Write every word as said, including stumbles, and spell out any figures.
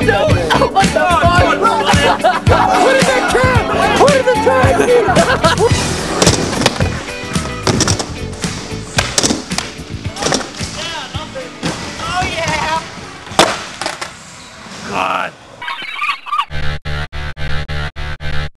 Dude, oh my God! What is that cat? What is the cat?